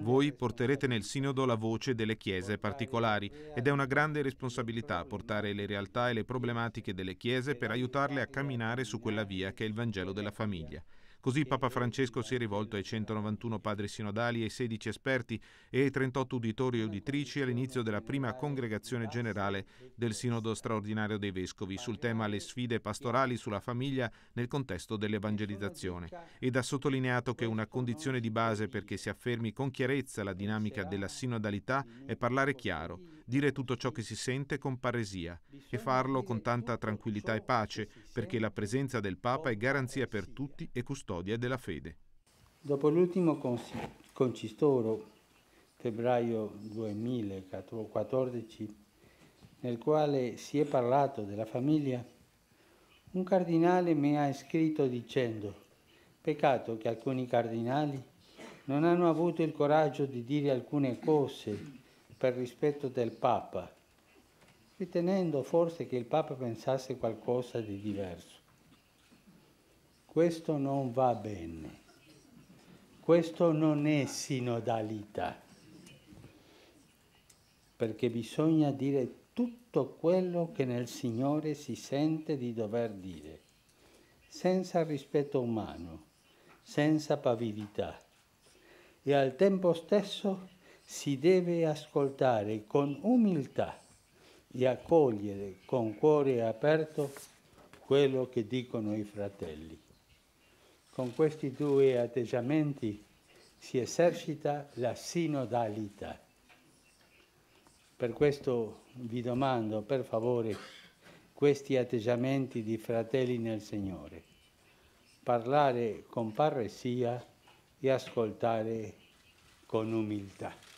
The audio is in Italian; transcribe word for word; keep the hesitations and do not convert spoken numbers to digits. Voi porterete nel Sinodo la voce delle Chiese particolari ed è una grande responsabilità portare le realtà e le problematiche delle Chiese per aiutarle a camminare su quella via che è il Vangelo della famiglia. Così Papa Francesco si è rivolto ai centonovantuno padri sinodali, ai sedici esperti e ai trentotto uditori e uditrici all'inizio della prima congregazione generale del Sinodo straordinario dei Vescovi sul tema le sfide pastorali sulla famiglia nel contesto dell'evangelizzazione, ed ha sottolineato che una condizione di base perché si affermi con chiarezza la dinamica della sinodalità è parlare chiaro, dire tutto ciò che si sente con paresia e farlo con tanta tranquillità e pace, perché la presenza del Papa è garanzia per tutti e custodia della fede. Dopo l'ultimo concistoro, febbraio duemilaquattordici, nel quale si è parlato della famiglia, un cardinale mi ha scritto dicendo: peccato che alcuni cardinali non hanno avuto il coraggio di dire alcune cose per rispetto del Papa, ritenendo forse che il Papa pensasse qualcosa di diverso. Questo non va bene, questo non è sinodalità, perché bisogna dire tutto quello che nel Signore si sente di dover dire, senza rispetto umano, senza pavidità, e al tempo stesso si deve ascoltare con umiltà e accogliere con cuore aperto quello che dicono i fratelli. Con questi due atteggiamenti si esercita la sinodalità. Per questo vi domando, per favore, questi atteggiamenti di fratelli nel Signore. Parlare con paresia e ascoltare con umiltà.